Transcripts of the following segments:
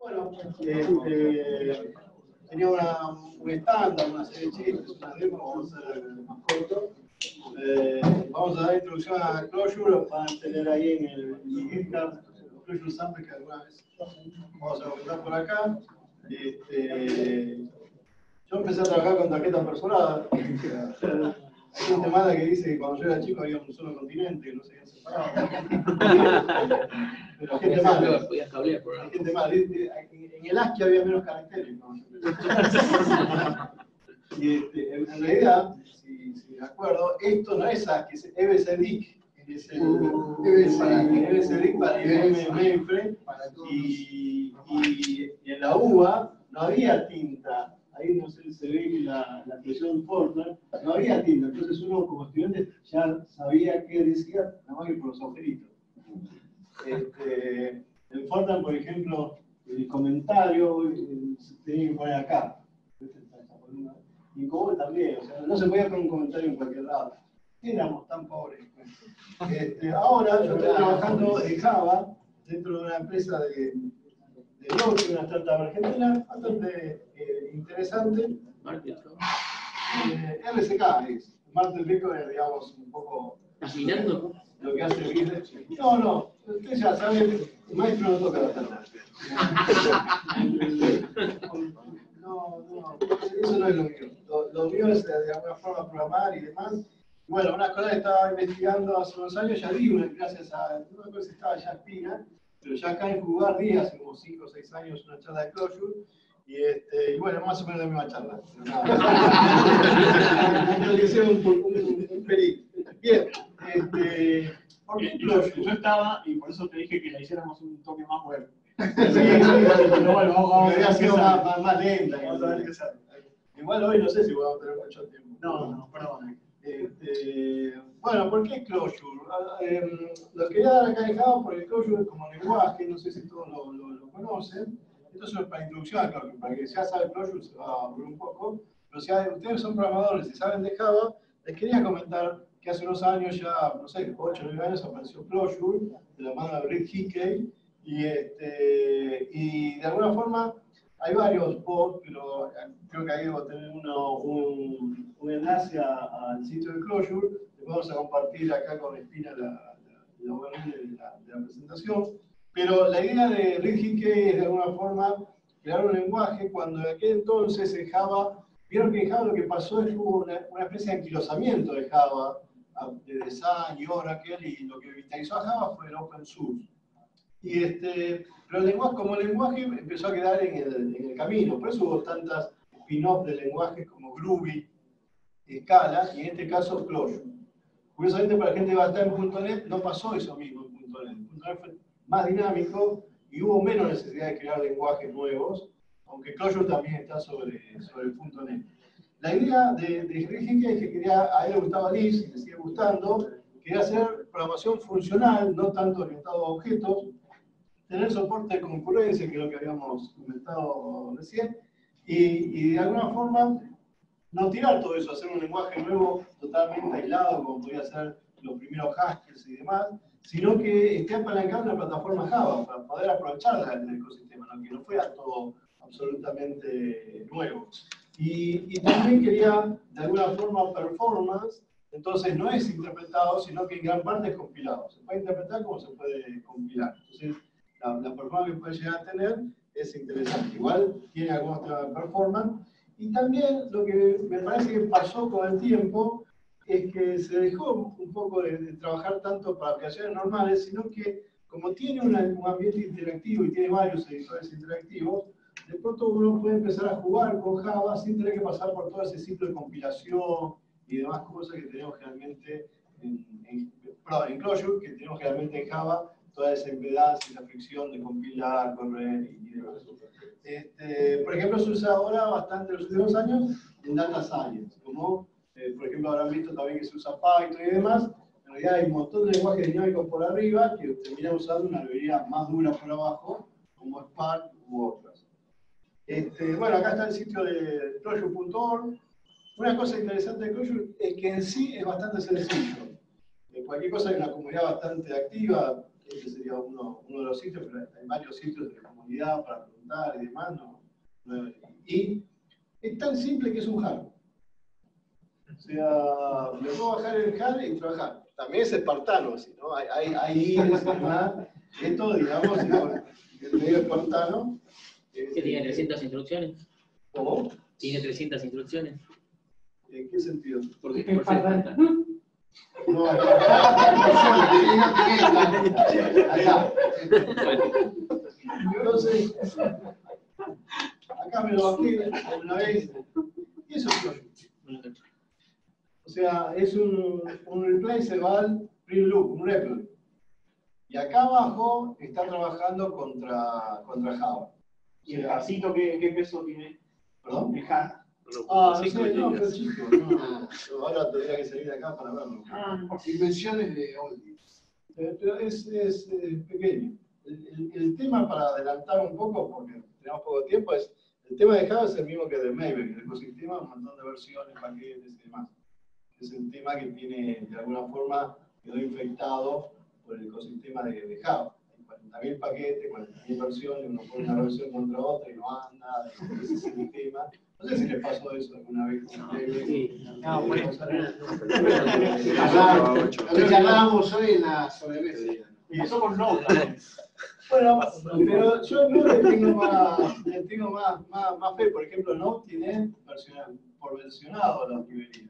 Bueno, tenía un estándar, una serie de chistes, una demo, vamos a hacer más corto. Vamos a dar introducción a Clojure, van a tener ahí en el GitHub Clojure Sample que alguna vez vamos a comentar por acá. Yo empecé a trabajar con tarjetas perforadas. Hay una temada que dice que cuando yo era chico había un solo continente, que no se habían separado. Pero gente mala. Gente mala. En el ASCII había menos caracteres. ¿No? Y en realidad, si me acuerdo, esto no es ASCII, es EBCDIC. Es el EBCDIC para IBM Mainframe. Y en la UBA no había tinta. Ahí no sé, se ve la presión Fortran, no había tinta, entonces uno como estudiante ya sabía qué decía, nada más que por los agujeritos. En Fortran, por ejemplo, el comentario se tenía que poner acá, y en Cobol también, o sea, no se podía poner un comentario en cualquier lado. Éramos tan pobres. Ahora yo estoy trabajando en Java dentro de una empresa de bloque, una startup argentina, bastante interesante. RCK es Martín Rico, digamos, un poco mirando lo que hace Rick. No, no, usted ya sabe, el maestro no toca la tarta. No, no, eso no es lo mío. Lo mío es de alguna forma programar y demás. Bueno, una cosa que estaba investigando hace unos años, ya di una, gracias a, no me acuerdo si estaba ya Espina, pero ya acá en Jugar Díaz, hace como 5 o 6 años, una charla de Clojure, y bueno, más o menos la misma charla. Un feliz. Bien, ¿por qué Clojure? Yo estaba, y por eso te dije que la hiciéramos un toque más web. Pero bueno, vamos a hacer más lenta. Vamos a ver qué sale. Igual hoy no sé si vamos a tener mucho tiempo. No, no, perdón. Bueno, ¿por qué Clojure? Lo quería dar acá dejado porque Clojure es como lenguaje, no sé si todos lo conocen. Esto es para introducción a Clojure, para que ya saben Clojure se va a por un poco. Pero si ustedes son programadores y saben de Java, les quería comentar que hace unos años, ya no sé, 8 o 9 años, apareció Clojure, de la mano de Rick Hickey, y de alguna forma hay varios bots, pero creo que ahí va a tener un enlace al sitio de Clojure. Les vamos a compartir acá con Espina la URL de la presentación. Pero la idea de Rick Hickey es de alguna forma crear un lenguaje cuando en aquel entonces en Java, vieron que en Java lo que pasó es que hubo una especie de anquilosamiento de Java, de Sun y Oracle, y lo que vitalizó a Java fue el open source. Y pero el lenguaje, como el lenguaje empezó a quedar en el camino, por eso hubo tantas spin-offs de lenguajes como Groovy, Scala y en este caso Clojure. Curiosamente para la gente que va a estar en .NET no pasó eso mismo en .NET. .NET fue más dinámico y hubo menos necesidad de crear lenguajes nuevos, aunque Clojure también está sobre el .NET. La idea de Rick es que a él le gustaba Lisp, y le sigue gustando, quería hacer programación funcional, no tanto orientado a objetos, tener soporte de concurrencia, que es lo que habíamos comentado recién, y de alguna forma no tirar todo eso, hacer un lenguaje nuevo totalmente aislado, como podía ser los primeros Haskell y demás, sino que esté apalancando la plataforma Java para poder aprovecharla en el ecosistema, ¿no? Que no fuera todo absolutamente nuevo. Y también quería, de alguna forma, performance. Entonces no es interpretado, sino que en gran parte es compilado. Se puede interpretar como se puede compilar. Entonces la performance que puede llegar a tener es interesante. Igual tiene alguna otra performance. Y también lo que me parece que pasó con el tiempo es que se dejó un poco de trabajar tanto para aplicaciones normales, sino que como tiene un ambiente interactivo y tiene varios editores interactivos, de pronto uno puede empezar a jugar con Java sin tener que pasar por todo ese ciclo de compilación y demás cosas que tenemos generalmente en Clojure, que tenemos generalmente en Java, toda esa impedancia y la fricción de compilar, correr y demás. Por ejemplo, se usa ahora bastante en los últimos años en Data Science, como por ejemplo habrán visto también que se usa Python y demás. En realidad hay un montón de lenguajes dinámicos por arriba que termina usando una librería más dura por abajo, como Spark u otras. Bueno, acá está el sitio de Clojure.org. Una cosa interesante de Clojure es que en sí es bastante sencillo. Cualquier cosa hay una comunidad bastante activa, Ese sería uno de los sitios, pero hay varios sitios de la comunidad para preguntar y demás. Y es tan simple que es un jar. O sea, le puedo bajar el jar y trabajar. También es espartano, así, ¿no? Hay índices y demás. Esto, digamos, el medio espartano. ¿Que tiene 300 instrucciones? ¿Cómo? Tiene 300 instrucciones. ¿En qué sentido? Porque es espartano. No, no sé. Acá me lo bajé una vez. Y eso es Clojure. O sea, es un replaceable print loop, un REPL. Y acá abajo está trabajando contra Java. ¿Y el jarcito qué peso tiene? ¿Perdón? El jar. Ah, no sé, no, pero chico, no. Ahora tendría que salir de acá para verlo. Dimensiones de Oldie. Pero es pequeño. El tema, para adelantar un poco, porque tenemos poco tiempo, es el tema de Java es el mismo que de Maven, el ecosistema, un montón de versiones, paquetes y demás. Es el tema que tiene, de alguna forma, quedó infectado por el ecosistema de Java. Hay 40.000 paquetes, 40.000 versiones, uno pone una versión contra otra y no anda, ese es el tema. No sé si les pasó eso alguna vez. No, bueno. Lo charlábamos hoy en la sobremesa. Y pasó con no. Bueno, pero yo no le tengo más fe. Por ejemplo, no tiene por versionado las librerías.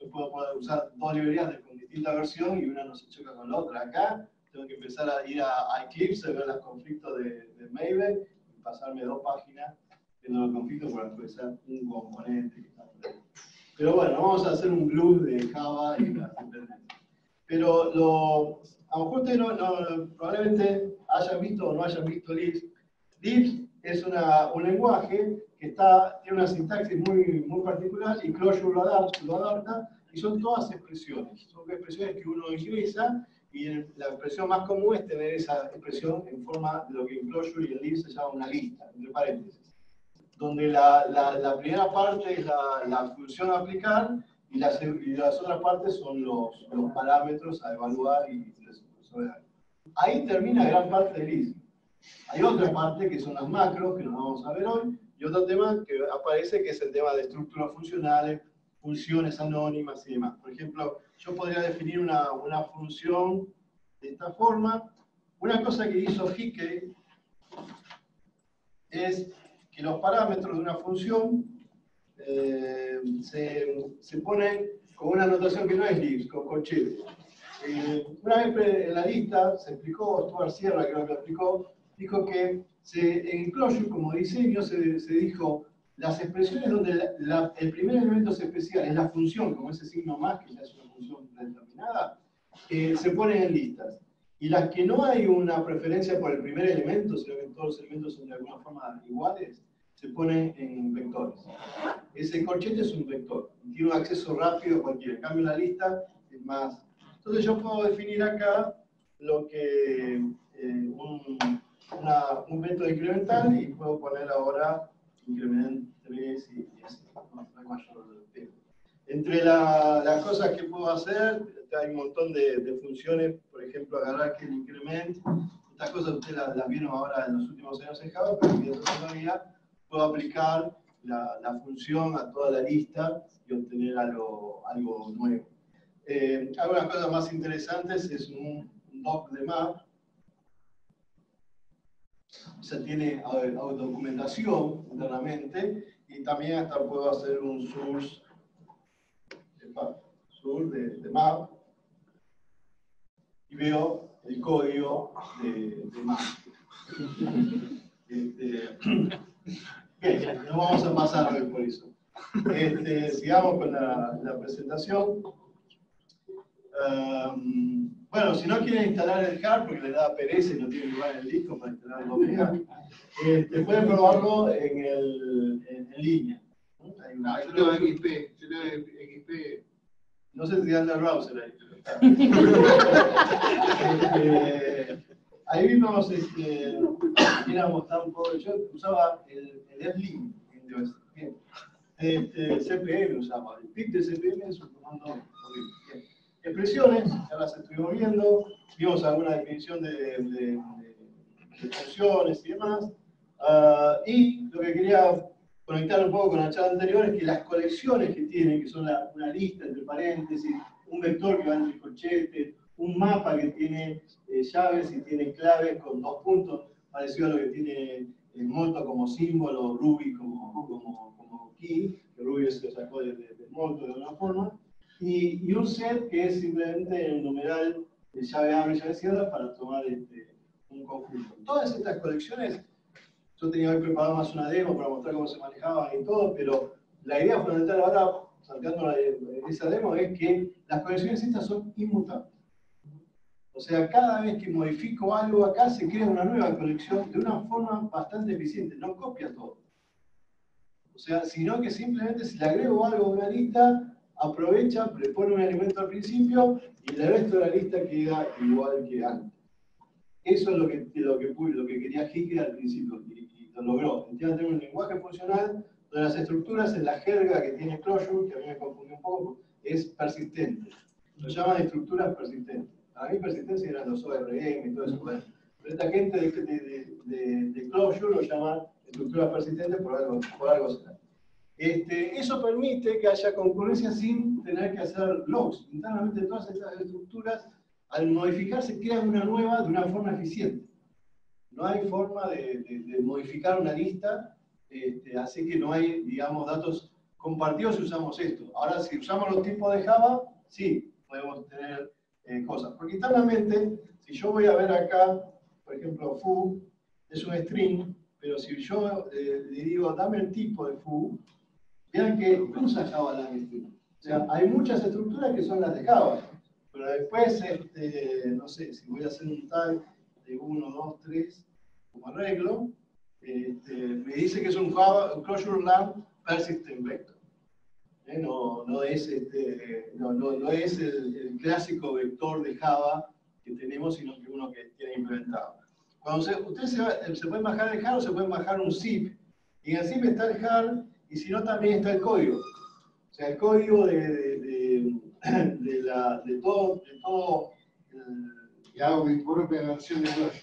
Yo puedo usar dos librerías con distinta versión y una no se choca con la otra. Acá tengo que empezar a ir a Eclipse, ver los conflictos de Maven y pasarme 2 páginas viendo los conflictos para actualizar un componente. Pero bueno, vamos a hacer un glue de Java y las dependencias. Pero a lo mejor ustedes probablemente hayan visto o no hayan visto Lisp. Lisp es un lenguaje que tiene una sintaxis muy particular y Clojure lo adapta y son todas expresiones. Son expresiones que uno ingresa y la expresión más común es tener esa expresión en forma de lo que en Clojure y en Lisp se llama una lista, entre paréntesis, donde la primera parte es la función a aplicar y las otras partes son los parámetros a evaluar y resolver. Ahí termina gran parte de Lisp. Hay otra parte que son las macros, que nos vamos a ver hoy, y otro tema que aparece que es el tema de estructuras funcionales, funciones anónimas y demás. Por ejemplo, yo podría definir una función de esta forma. Una cosa que hizo Hickey es que los parámetros de una función se ponen con una anotación que no es Lisp, con chetes. Una vez en la lista se explicó, Stuart Sierra creo que lo explicó, dijo que en Clojure como diseño se dijo las expresiones donde el primer elemento es especial, es la función, como ese signo más, que ya es una función determinada, se ponen en listas. Y las que no hay una preferencia por el primer elemento, sino que todos los elementos son de alguna forma iguales, se ponen en vectores. Ese corchete es un vector, tiene un acceso rápido a cualquiera. En cambio, la lista es más. Entonces, yo puedo definir acá lo que un método incremental y puedo poner ahora increment 3 y así. No hay mayor tema. Entre las cosas que puedo hacer, hay un montón de funciones, por ejemplo, agarrar que el increment, estas cosas ustedes las vieron ahora en los últimos años en Java, pero en todavía puedo aplicar la función a toda la lista y obtener algo nuevo. Algunas cosas más interesantes es un doc de map, o sea, tiene documentación internamente y también hasta puedo hacer un source de map y veo el código de map. Bien, no vamos a pasar hoy por eso. Sigamos con la presentación. Bueno, si no quieren instalar el jar porque les da pereza y no tienen lugar en el disco para instalarlo, pueden probarlo en línea. Hay una XP. No sé si anda el browser ahí. Ahí vimos, quisiera mostrar un poco. Yo usaba el link CPM usaba. El pic de CPM es un comando horrible. Expresiones, ya las estuvimos viendo. vimos alguna definición de funciones y demás. Y lo que quería conectar un poco con la charla anterior es que las colecciones que tienen, que son una lista entre paréntesis, un vector que va entre corchetes, un mapa que tiene llaves y tiene claves con 2 puntos, parecido a lo que tiene el Molto como símbolo, Ruby como key, que Ruby se lo sacó de Molto de alguna forma, y un set que es simplemente el numeral de llave abre, llave cierra para tomar un conjunto. Todas estas colecciones, yo tenía hoy preparado más una demo para mostrar cómo se manejaban y todo, pero la idea fundamental ahora, saltando esa demo, es que las colecciones estas son inmutables. O sea, cada vez que modifico algo acá, se crea una nueva colección de una forma bastante eficiente. No copia todo. O sea, sino que simplemente si le agrego algo a una lista, aprovecha, prepone un elemento al principio y el resto de la lista queda igual que antes. Eso es lo que quería Hickey al principio y lo logró. Entiendo tener un lenguaje funcional donde las estructuras en la jerga que tiene Clojure, que a mí me confundió un poco, es persistente. Lo llaman estructuras persistentes. A mí persistencia eran los ORM y todo eso. Pero esta gente de Clojure lo llama estructuras persistentes por algo será. Eso permite que haya concurrencia sin tener que hacer logs. Internamente todas estas estructuras, al modificarse, crean una nueva de una forma eficiente. No hay forma de modificar una lista, así que no hay, digamos, datos compartidos si usamos esto. Ahora, si usamos los tipos de Java, sí, podemos tener cosas. Porque internamente, si yo voy a ver acá, por ejemplo, foo es un string, pero si yo le digo, dame el tipo de foo, vean que usa Java la string. O sea, hay muchas estructuras que son las de Java, pero después, no sé, si voy a hacer un tag de 1, 2, 3, como arreglo, me dice que es un Clojure Lang Persistent Vector. No es el clásico vector de Java que tenemos, sino que uno que tiene implementado. Cuando ustedes se pueden bajar el jar o se pueden bajar un zip, y en el zip está el jar, y si no también está el código. O sea, el código de todo y hago mi propia versión de Clojure.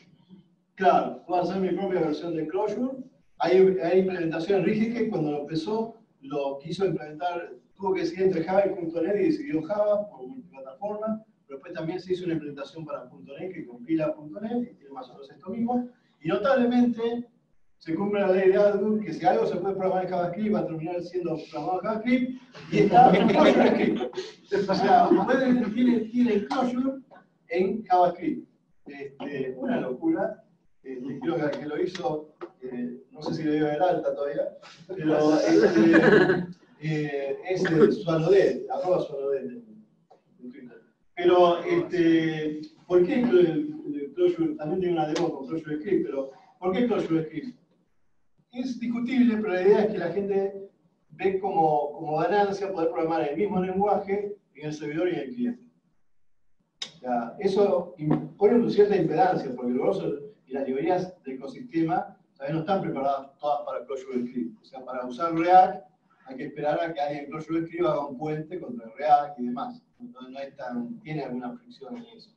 Claro, puedo hacer mi propia versión de Clojure. Hay implementaciones rígidas que cuando lo empezó, lo quiso implementar, tuvo que decidir entre Java y .NET y decidió Java por multiplataforma, pero después también se hizo una implementación para .NET que compila .NET y tiene más o menos esto mismo. Y notablemente se cumple la ley de Atwood que si algo se puede programar en JavaScript va a terminar siendo programado en JavaScript y está en ClojureScript. O sea, pueden tiene el Clojure en JavaScript. Una locura. Creo que lo hizo, no sé si lo dio en alta todavía, pero es Suanodet, arroba Suanodet. Pero, ¿por qué Clojure? También tiene una demo con ClojureScript, pero ¿por qué ClojureScript? Es discutible, pero la idea es que la gente ve como ganancia poder programar el mismo lenguaje en el servidor y en el cliente. O sea, eso impone cierta impedancia, porque luego y las librerías del ecosistema todavía no están preparadas todas para ClojureScript. O sea, para usar React hay que esperar a que alguien en ClojureScript haga un puente contra React y demás. Entonces no es tan, tiene alguna fricción en eso.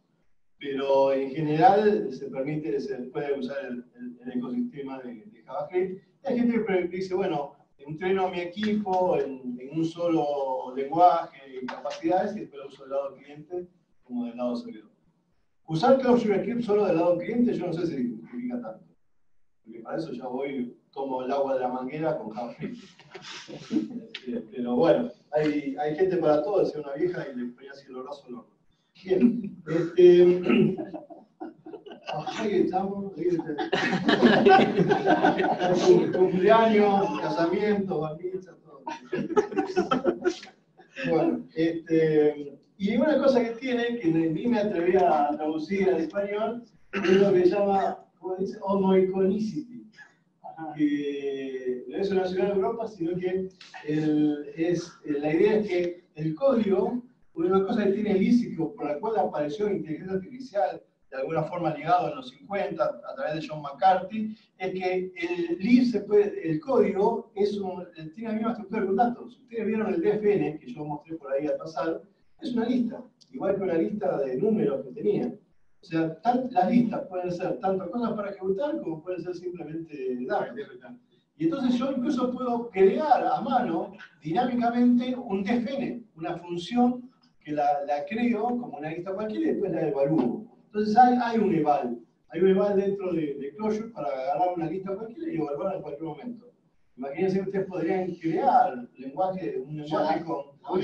Pero en general se puede usar el ecosistema de JavaScript. Y hay gente que dice, bueno, entreno a mi equipo en un solo lenguaje y capacidades y después lo uso del lado cliente como del lado servidor. Usar ClojureScript solo del lado cliente, yo no sé si significa tanto. Porque para eso ya voy, tomo el agua de la manguera con JavaScript. Pero bueno, hay gente para todo, decía una vieja y le ponía así el brazo al horno. Bien. Ahí estamos. Cumpleaños, casamientos, familias, todo. Bueno, y una cosa que tiene, que ni me atreví a traducir al español, es lo que se llama, ¿cómo dice? Homoiconicity. Que no es una ciudad de Europa, sino que la idea es que el código, una cosa que tiene Lisp, por la cual apareció la inteligencia artificial, de alguna forma ligado en los 50, a través de John McCarthy, es que el código tiene la misma estructura que un dato. Si ustedes vieron el DFN, que yo mostré por ahí al pasar, es una lista, igual que una lista de números que tenía. O sea, las listas pueden ser tanto cosas para ejecutar como pueden ser simplemente datos. Y entonces yo incluso puedo crear a mano dinámicamente un DFN, una función que la creo como una lista cualquiera y después la evalúo. Entonces hay un eval. Hay un eval dentro de Clojure para agarrar una lista cualquiera y evaluarla en cualquier momento. Imagínense que ustedes podrían crear un lenguaje que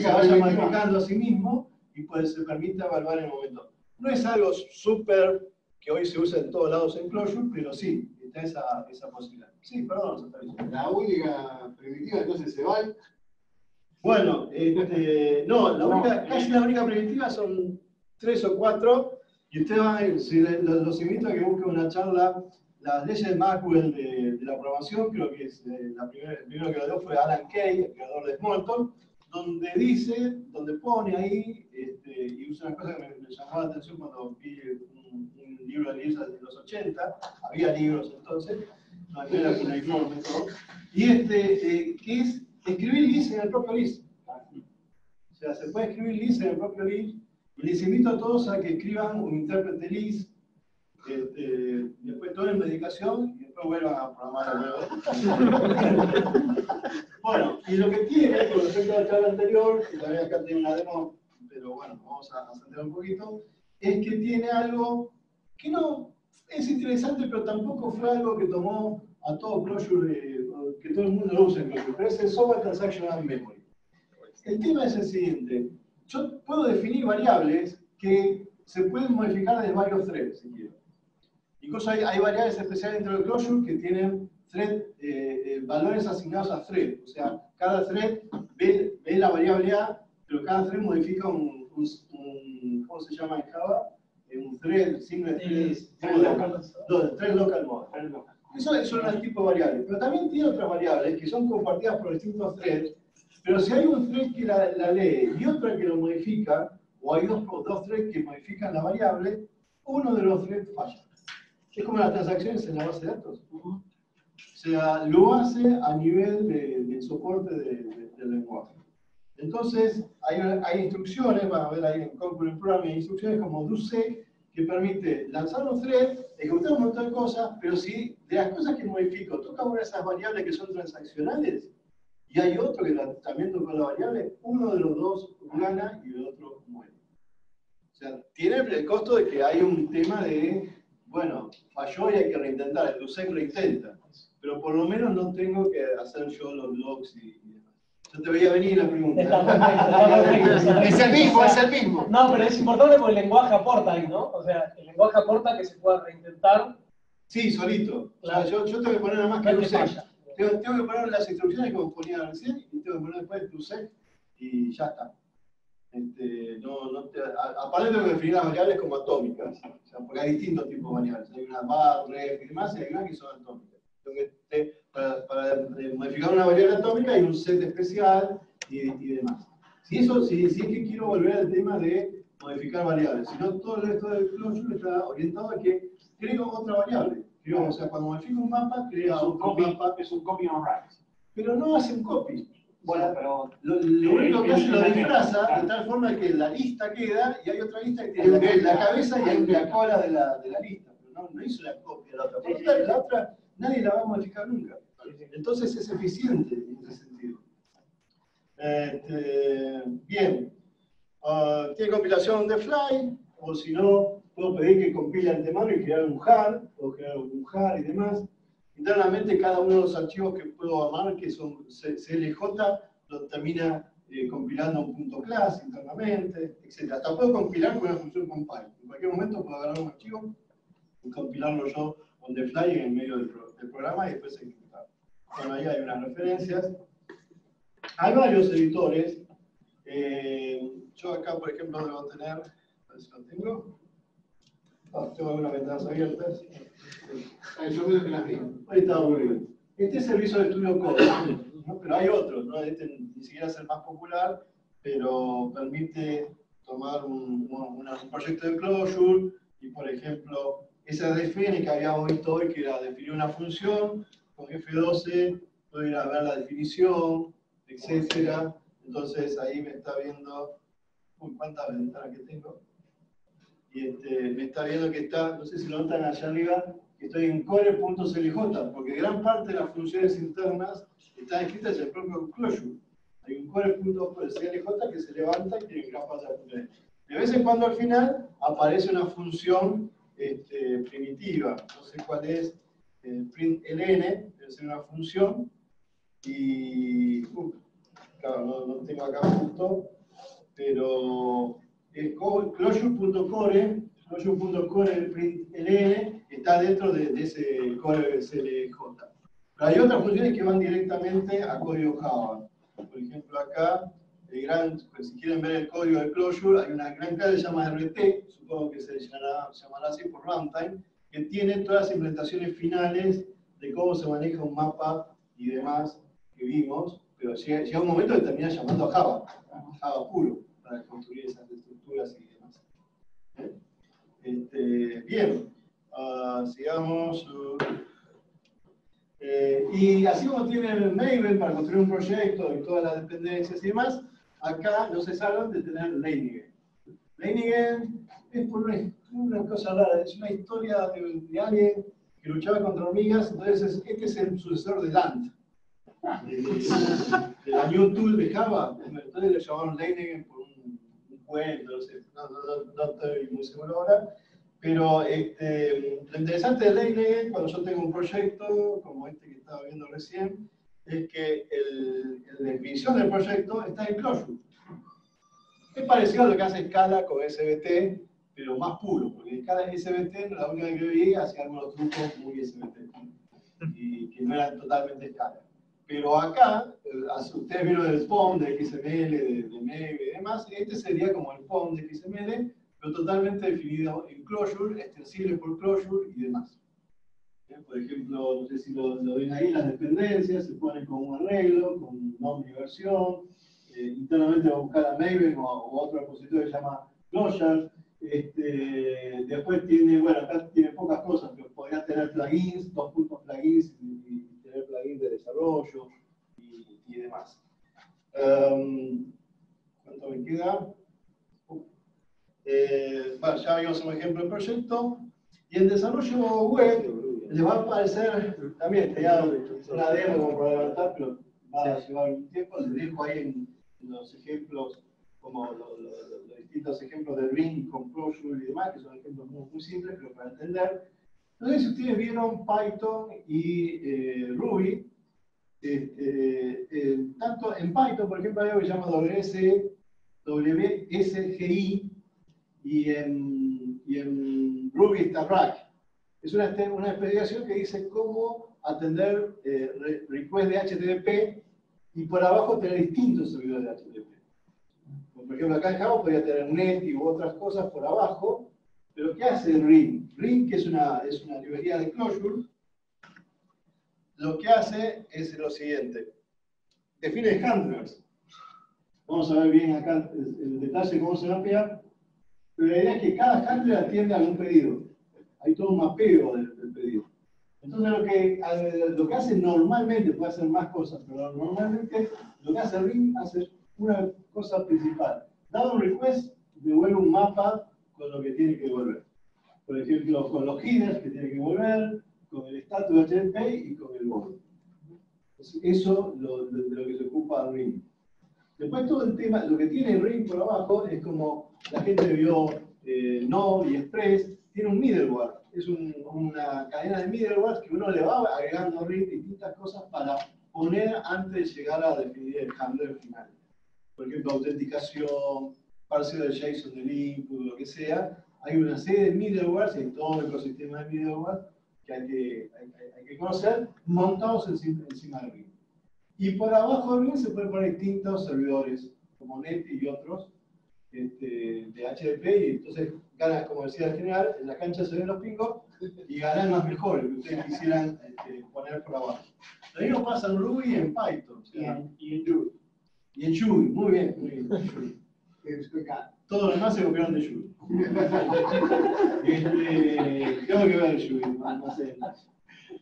se vaya modificando a sí mismo y pues se permita evaluar en el momento. No es algo súper que hoy se usa en todos lados en Clojure, pero sí, está esa posibilidad. Sí, perdón, la única primitiva entonces se va. Bueno, casi la única primitiva son 3 o 4, y ustedes los invito a que busquen una charla, las leyes de Maxwell de la programación, creo que es el primero que lo dio fue Alan Kay, el creador de Smolton, donde pone ahí, y usa una cosa que me llamó la atención cuando vi un libro de leyes de los 80, había libros entonces, no era uniforme todo, y que es escribir Lisp en el propio Lisp. O sea, se puede escribir Lisp en el propio Lisp, y les invito a todos a que escriban un intérprete Lisp, después tomen medicación y después vuelvan a programar de nuevo. Bueno, y lo que tiene, con respecto a la charla anterior, que también acá tiene una demo, pero bueno, vamos a acelerar un poquito, es que tiene algo que no es interesante, pero tampoco fue algo que tomó a todo Clojure, que todo el mundo lo usa en Clojure, pero es el Software Transactional Memory. El tema es el siguiente: yo puedo definir variables que se pueden modificar desde varios threads, si quiero. Incluso hay variables especiales dentro de Clojure que tienen thread, valores asignados a thread. O sea, cada thread ve la variable A, pero cada thread modifica un ¿cómo se llama en Java? Un thread, signo de thread local mode. Esos son los tipos de variables. Pero también tiene otras variables que son compartidas por distintos threads. Pero si hay un thread que la lee y otra que lo modifica, o hay dos threads que modifican la variable, uno de los threads falla. Es como las transacciones en la base de datos. O sea, lo hace a nivel del soporte del lenguaje. Entonces, hay instrucciones, van a ver ahí en Concurrent Programming, hay instrucciones como DoC, que permite lanzar un thread, ejecutar un montón de cosas, pero si de las cosas que modifico toca una de esas variables que son transaccionales, y hay otro que también toca la variable, uno de los dos gana y el otro muere. O sea, tiene el costo de que hay un tema de, bueno, falló y hay que reintentar, el DoC reintenta, pero por lo menos no tengo que hacer yo los logs y demás. Yo te veía venir la pregunta. Es el mismo. No, pero es importante porque el lenguaje aporta ahí, ¿no? O sea, el lenguaje aporta que se pueda reintentar. Sí, solito. Claro. O sea, yo tengo que poner nada más que DoC. Tengo que poner las instrucciones como ponía recién y tengo que poner después DoC y ya está. Aparte tengo que definir las variables como atómicas. O sea, porque hay distintos tipos de variables. Hay unas bar, ref y demás, y hay unas que son atómicas. Para modificar una variable atómica hay un set especial y demás. Si es que quiero volver al tema de modificar variables, si no, todo el resto del Clojure está orientado a que creo otra variable. O sea, cuando modifico un mapa, crea otro mapa. Es un copy on Rack. Pero no hace un copy. Bueno, pero lo único que hace lo disfraza de tal forma que la lista queda y hay otra lista que tiene la cabeza y hay la cola de la lista. Pero no hizo la copia de la otra. Porque la otra nadie la va a modificar nunca. Entonces es eficiente en ese sentido. Bien. Tiene compilación de Fly, o si no, puedo pedir que compile antemano y crear un jar, o crear un jar y demás. Internamente, cada uno de los archivos que puedo amar, que son CLJ, lo termina compilando un punto class internamente, etc. Hasta puedo compilar con una función compile. En cualquier momento puedo agarrar un archivo y compilarlo yo on the fly en el medio del programa y después ejecutar. Bueno, ahí hay unas referencias. Hay varios editores. Yo acá, por ejemplo, debo tener, a ver si lo tengo. Tengo algunas ventanas abiertas. Yo veo que las vi. Ahí está muy bien. Este es servicio de estudio Cobol, ¿no? Pero hay otros, ¿no? Este ni siquiera es el más popular, pero permite tomar un proyecto de Clojure y, por ejemplo, esa DFN que habíamos visto hoy, que era definir una función, con F12 puedo ir a ver la definición, etc. Entonces ahí me está viendo, uy, cuántas ventanas que tengo. y me está viendo que está, no sé si lo notan allá arriba, que estoy en core.clj, porque gran parte de las funciones internas están escritas en el propio Clojure. Hay un core.clj que se levanta y tiene gran parte de la. De vez en cuando al final aparece una función primitiva, no sé cuál es, println, debe ser una función, y claro, no tengo acá justo, pero es clojure.core, clojure.core println está dentro de ese core CLJ. Pero hay otras funciones que van directamente a código Java. Por ejemplo acá, si quieren ver el código de Clojure, hay una gran clase que se llama RT, supongo que se llamará así por runtime, que tiene todas las implementaciones finales de cómo se maneja un mapa y demás que vimos, pero llega un momento que termina llamando a Java puro, para construir esas estructuras y demás. Bien, sigamos. Y así como tienen Maven para construir un proyecto y todas las dependencias y demás, acá no se salvan de tener Leiningen. Leiningen es por una cosa rara, es una historia de alguien que luchaba contra hormigas, entonces este es el sucesor de Land, de la New Tool de Java, entonces le llamaron Leiningen por un cuento, no estoy muy seguro ahora, pero lo interesante de Leiningen, cuando yo tengo un proyecto, como este que estaba viendo recién, es que la definición del proyecto está en Clojure. Es parecido a lo que hace Scala con SBT, pero más puro, porque Scala y SBT, la única que vi, hacía algunos trucos muy SBT, y que no eran totalmente Scala. Pero acá, ustedes vieron el POM de XML, de MEV y demás, este sería como el POM de XML, pero totalmente definido en Clojure, extensible por Clojure y demás. Por ejemplo, no sé si lo ven ahí, las dependencias se ponen con un arreglo, con un nombre y versión. Internamente va a buscar a Maven o otro repositorio que se llama Clojure. Después tiene, bueno, acá tiene pocas cosas, pero podría tener plugins, 2 plugins, y tener plugins de desarrollo y demás. ¿Cuánto me queda? Bueno, ya vimos un ejemplo de proyecto. Y en desarrollo web, les va a aparecer, también tenía una demo como para levantar, pero va a llevar un tiempo. Les dejo ahí en los ejemplos, como los distintos ejemplos de Ring, Compojure y demás, que son ejemplos muy simples, pero para entender. No sé si ustedes vieron Python y Ruby. Tanto en Python, por ejemplo, hay algo que se llama WSGI, y en Ruby está Rack. Es una especificación que dice cómo atender requests de HTTP y por abajo tener distintos servidores de HTTP. Como por ejemplo, acá en Java podría tener NET y otras cosas por abajo, pero ¿qué hace Ring? Ring, que es una librería de Clojure, lo que hace es lo siguiente. Define handlers. Vamos a ver bien acá el detalle cómo se mapea. Pero la idea es que cada handler atiende a algún pedido. Hay todo un mapeo del pedido. Entonces lo que hace normalmente, puede hacer más cosas, pero normalmente lo que hace Ring hace una cosa principal. Dado un request, devuelve un mapa con lo que tiene que devolver. Por ejemplo, con los headers que tiene que devolver, con el status de HTTP y con el body. Eso de lo que se ocupa Ring. Después todo el tema, lo que tiene Ring por abajo es como la gente vio Node y Express, tiene un middleware, es una cadena de middleware que uno le va agregando a Ring distintas cosas para poner antes de llegar a definir el handler final. Por ejemplo, autenticación, parseo del JSON del input, lo que sea. Hay una serie de middlewares, hay todo el ecosistema de middleware que hay que conocer, montados encima de Ring. Y por abajo de Ring se pueden poner distintos servidores, como NET y otros, de HTTP, y entonces ganas, como decía el general, en la cancha se ven los pingos y ganan los mejores que ustedes quisieran poner por abajo. Lo mismo pasa en Ruby y en Python. O sea, y en Juby. Y en Juby, muy bien. Muy bien. Todos los demás se copiaron de Juby. Tengo que ver Juby, no sé.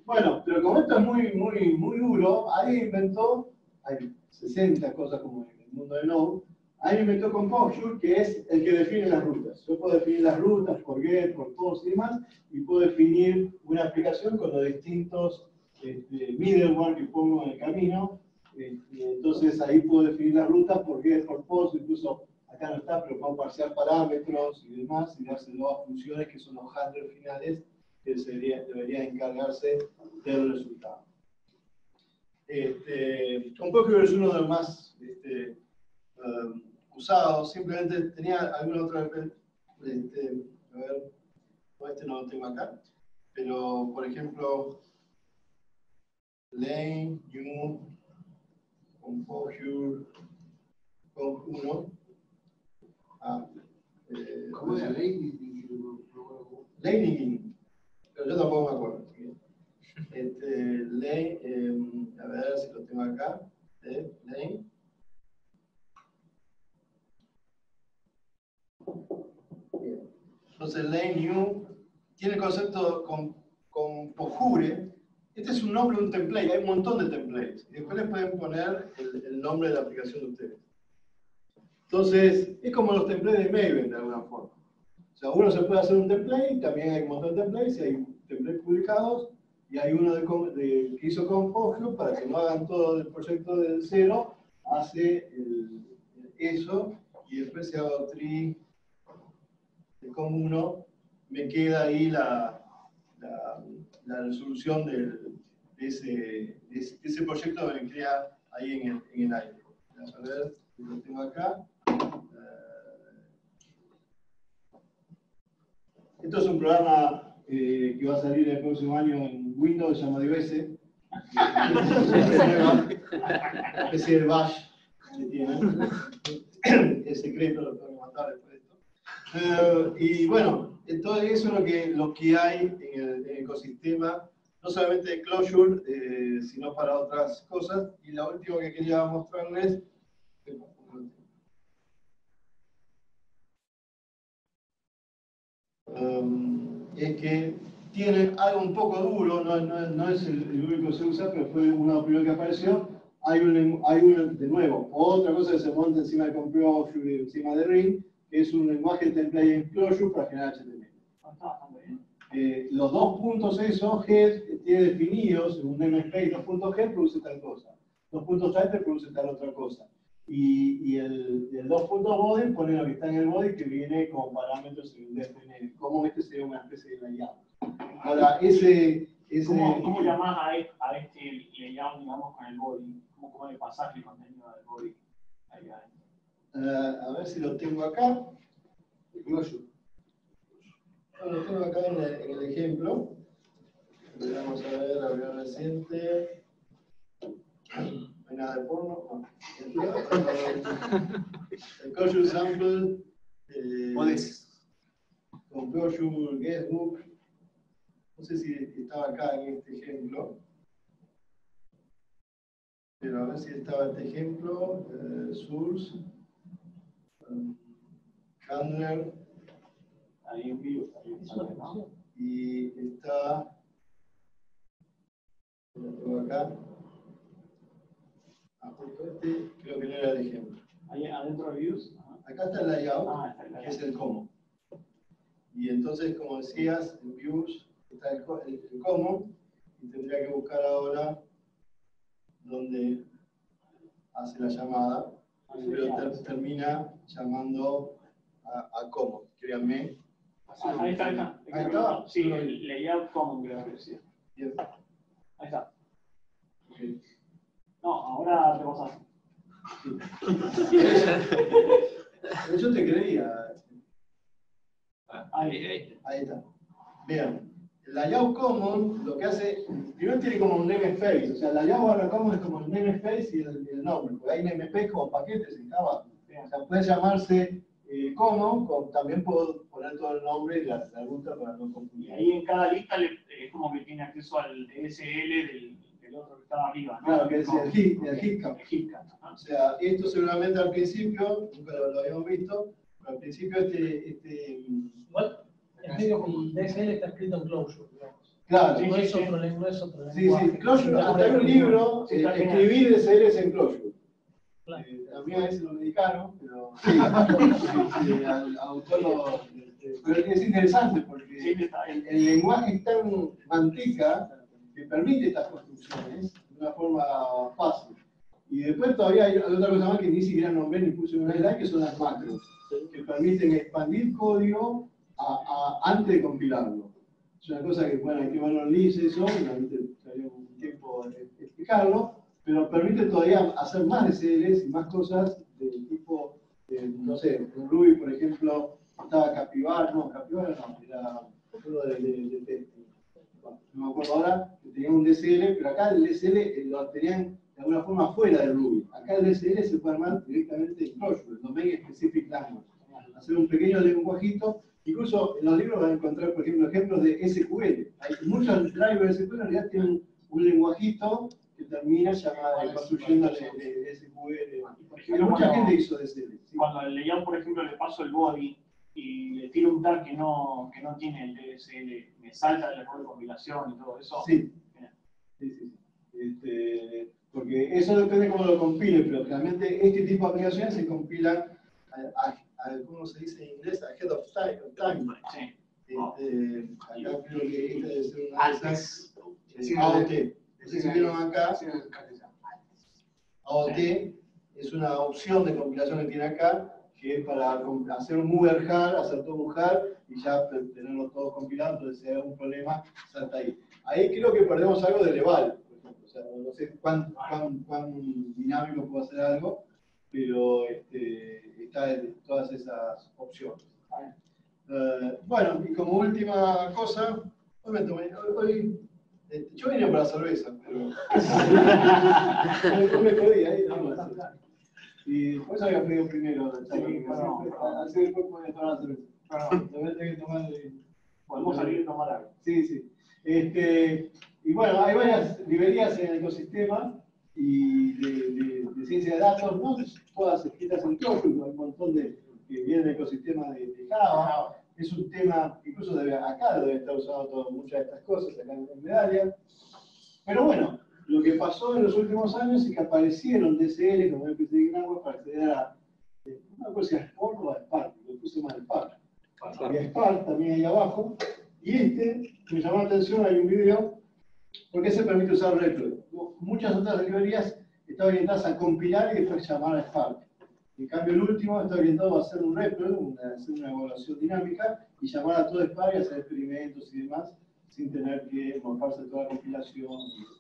Bueno, pero como esto es muy duro, alguien inventó, hay 60 cosas como en el mundo de Node. A mí me inventó Compojure, que es el que define las rutas. Yo puedo definir las rutas por get, por post y demás, y puedo definir una aplicación con los distintos middleware que pongo en el camino. Entonces ahí puedo definir las rutas por get, por post, incluso acá no está, pero puedo parsear parámetros y demás, y darse nuevas funciones que son los handlers finales que debería encargarse del resultado. Compojure es uno de los más usados. Simplemente tenía alguna otra a ver, no lo tengo acá, pero por ejemplo Lane, New, Compojure, Comp 1. ¿Cómo era? Leiningen. Pero yo tampoco me acuerdo. A ver si lo tengo acá. Lane. Entonces, Lane New tiene el concepto Compojure. Este es un nombre de un template, hay un montón de templates. Y después les pueden poner el nombre de la aplicación de ustedes. Entonces, es como los templates de Maven de alguna forma. O sea, uno se puede hacer un template, también hay un montón de templates, y hay templates publicados, y hay uno que hizo Compojure para que no hagan todo el proyecto de cero, hace eso, y después se hago tree de com1, me queda ahí la resolución de ese proyecto que crea ahí en el aire. A ver, lo tengo acá. Esto es un programa que va a salir el próximo año en Windows, se llama DBS. Una especie de bash que tiene. Es secreto, lo tengo que matar después de esto. Y bueno, entonces eso es lo que hay en el ecosistema, no solamente de Clojure, sino para otras cosas. Y la última que quería mostrarles. Es que tiene algo un poco duro, no es el único que se usa, pero fue uno de los primeros que apareció. Hay un, de nuevo, otra cosa que se monta encima de Compojure y encima de Ring, que es un lenguaje template en Clojure para generar HTML. Los dos puntos esos, head, tiene definidos en un namespace, los puntos head produce tal cosa, los puntos title produce tal otra cosa. Y el 2.2 body pone lo que está en el body que viene como parámetros en el como este sería una especie de layout. Ahora, ¿Cómo llamás a este layout, digamos, con el body? ¿Cómo le pasás el contenido del body? A ver si lo tengo acá. Lo tengo acá en el ejemplo. Vamos a ver, abrir reciente. Nada de porno. El Clojure Sample. Con Clojure Guestbook. No sé si estaba acá en este ejemplo. Pero a ver si estaba este ejemplo. Source. Handler. Ahí en vivo. Y está. Lo tengo acá. Este creo que no era el ejemplo. Ahí adentro de views. Acá está el layout, que es el cómo. Y entonces, como decías, en views está el cómo. Y tendría que buscar ahora donde hace la llamada. Pero termina llamando a cómo. Créanme. Ahí está, ahí está. Ahí está. Sí, el layout cómo, creo que decía. Ahí está. Okay. No, ahora te vas a hacer. Yo te creía. Ahí está. Vean, el layout common lo que hace, primero tiene como un namespace, o sea, el layout ahora common es como el namespace y el nombre, porque hay namespace como paquetes en Java. O sea, puede llamarse common, también puedo poner todo el nombre y la ruta para no confundir. Y ahí en cada lista es como que tiene acceso al DSL del otro que estaba arriba, ¿no? Claro, que es el GitHub. O sea, esto seguramente al principio, nunca lo habíamos visto, pero al principio igual, en medio como DSL está escrito en Clojure, digamos. Claro. No es otro lenguaje. Sí, Clojure, hasta hay un libro, escribir DSL en Clojure. Claro. Había eso lo dedicaron, pero al autor lo... Pero es interesante porque sí, el lenguaje es tan manteca que permite estas construcciones de una forma fácil. Y después todavía hay otra cosa más que ni siquiera nombré ni puse en la que son las macros, que permiten expandir código antes de compilarlo. Es una cosa que, bueno, hay que verlo en Lisp, eso, realmente salió un tiempo de explicarlo, pero permite todavía hacer más DCLs y más cosas del tipo, no sé, en Ruby, por ejemplo, estaba Capybara, era uno de testing. No me acuerdo ahora, que tenía un DCL, pero acá el DCL lo tenían de alguna forma fuera de Ruby. Acá el DCL se puede armar directamente en Clojure, Domain Specific Language. Hacer un pequeño lenguajito. Incluso en los libros vas a encontrar, por ejemplo, ejemplos de SQL. Hay muchos drivers de SQL, en realidad tienen un lenguajito que termina construyendo de SQL. Por ejemplo, mucha gente hizo DCL. ¿Sí? Cuando al layout, por ejemplo, le paso el body y le tiro un tag que no tiene el DSL, me salta el error de compilación y todo eso. Sí, sí. Porque eso depende de cómo lo compile, pero realmente este tipo de aplicaciones se compilan ¿cómo se dice en inglés? Ahead of time. Sí. Acá creo que este debe ser una de esas. AOT. Entonces vieron acá. AOT es una opción de compilación que tiene acá, que es para hacer un mover hard, hacer todo un hard y ya tenerlo todo compilado, entonces si hay algún problema, salta ahí. Ahí creo que perdemos algo de leval, por ejemplo. O sea, no sé cuán dinámico puede hacer algo, pero están todas esas opciones. Bueno, y como última cosa, yo vine por la cerveza, pero... no me podía, ahí nada más. Y después había pedido primero, así después podía tomar la cerveza. Bueno, también tengo que tomar... Podemos salir y tomar algo. Sí. Y bueno, hay varias librerías en el ecosistema y de ciencia de datos, no todas escritas en Clojure, hay un montón que vienen del ecosistema de Java. Es un tema, incluso acá debe estar usando muchas de estas cosas, acá en Medallia. Pero bueno, lo que pasó en los últimos años es que aparecieron DCL como EBCDIC para acceder a, no me acuerdo si a Spark o a Spark, lo puse más Spark. Había Spark también ahí abajo, y me llamó la atención, hay un video, porque se permite usar REPL. Muchas otras librerías están orientadas a compilar y después llamar a Spark. En cambio el último está orientado a hacer un REPL, hacer una evaluación dinámica, y llamar a todo Spark y hacer experimentos y demás, sin tener que morfarse toda la compilación y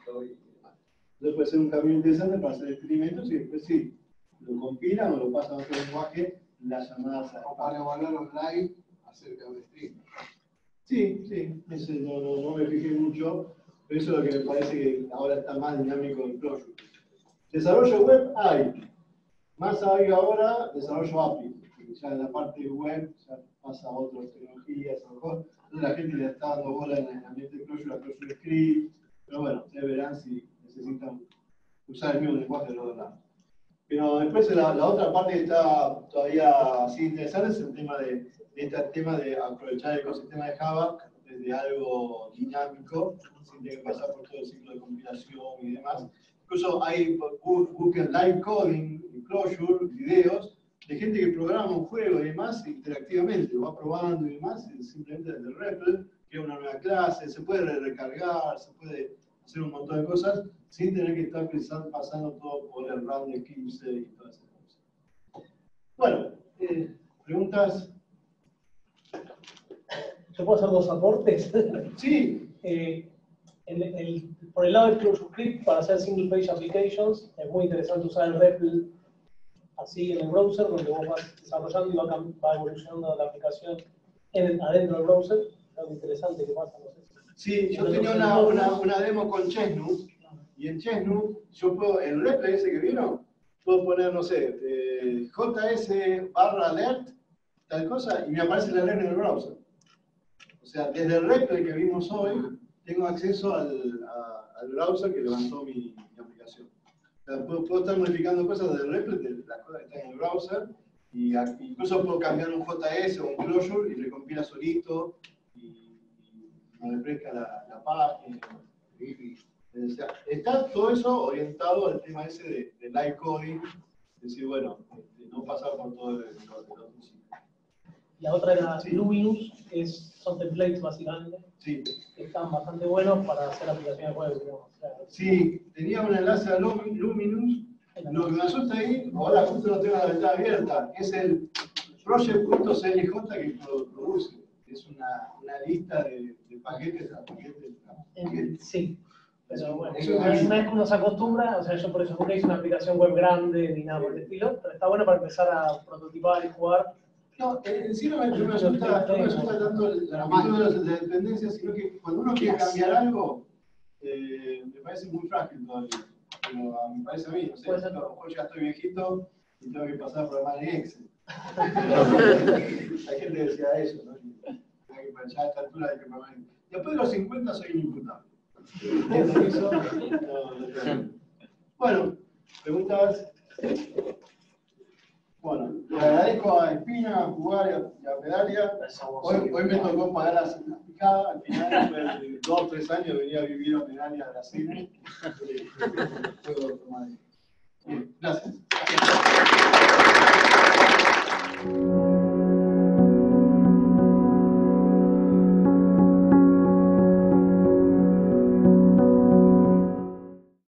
todo eso. Entonces puede ser un camino interesante para hacer experimentos y después sí, lo compilan o lo pasan a otro lenguaje, las llamadas a... O para evaluar online acerca de stream. Sí, ese no me fijé mucho, pero eso es lo que me parece que ahora está más dinámico en Clojure. Desarrollo web hay, más hay ahora desarrollo API, que ya en la parte web ya pasa a otras tecnologías, a lo mejor. Entonces la gente le está dando bola en el ambiente de Clojure, a ClojureScript, pero bueno, ustedes verán si necesitan usar el mismo lenguaje de los demás. Pero después la otra parte que está todavía así interesante es el tema de aprovechar el ecosistema de Java desde algo dinámico, sin tener que pasar por todo el ciclo de compilación y demás. Incluso hay busquen live coding, Clojure, videos de gente que programa un juego y demás interactivamente, lo va probando y demás, simplemente desde el REPL, crea una nueva clase, se puede recargar, se puede hacer un montón de cosas, sin tener que estar pasando todo por el round de 15 y todas esas cosas. Bueno, ¿preguntas? ¿Yo puedo hacer dos aportes? Sí. Por el lado del ClojureScript, para hacer single page applications, es muy interesante usar el REPL así en el browser, donde vos vas desarrollando y va evolucionando la aplicación adentro del browser. Es algo interesante que pasa, no sé. Sí, yo tenía una demo con Chestnut, y en Chestnut, yo puedo, el REPL ese que vieron, puedo poner, no sé, JS/alert, tal cosa, y me aparece el alert en el browser. O sea, desde el REPL que vimos hoy, tengo acceso al browser que levantó mi aplicación. O sea, puedo estar modificando cosas del REPL, de las cosas que están en el browser, y incluso puedo cambiar un JS o un Clojure y recompila solito, le presta la página, o sea, está todo eso orientado al tema ese de live coding, Es decir, bueno, no pasar por todo el ordenador físico. La otra era Luminous, que son templates básicamente, que están bastante buenos para hacer aplicaciones web, digamos. Sí, tenía un enlace a Luminous. Lo que me asusta ahí, ahora justo no tengo la ventana abierta, es el project.clj que produce. Es una lista de paquetes a paquetes. Sí. Pero bueno, una vez que uno se acostumbra, o sea, yo por eso nunca hice una aplicación web grande ni nada por el estilo, pero está bueno para empezar a prototipar y jugar. No, encima no me asusta tanto la magnitud de las dependencias, sino que cuando uno quiere cambiar algo, me parece muy frágil todavía. Pero me parece a mí, no sé, a lo mejor ya estoy viejito y tengo que pasar a programar en Excel. Hay gente que decía eso, ¿no? Que ya a esta altura hay que programar en Excel. Después de los 50 soy inimputable. Eso, no. Bueno, preguntas. Bueno, le agradezco a Espina, a Jugar y a Medallia. Hoy me tocó pagar la cena picada. Al final, después de 2 o 3 años, venía a vivir a Medallia a la cena. Gracias.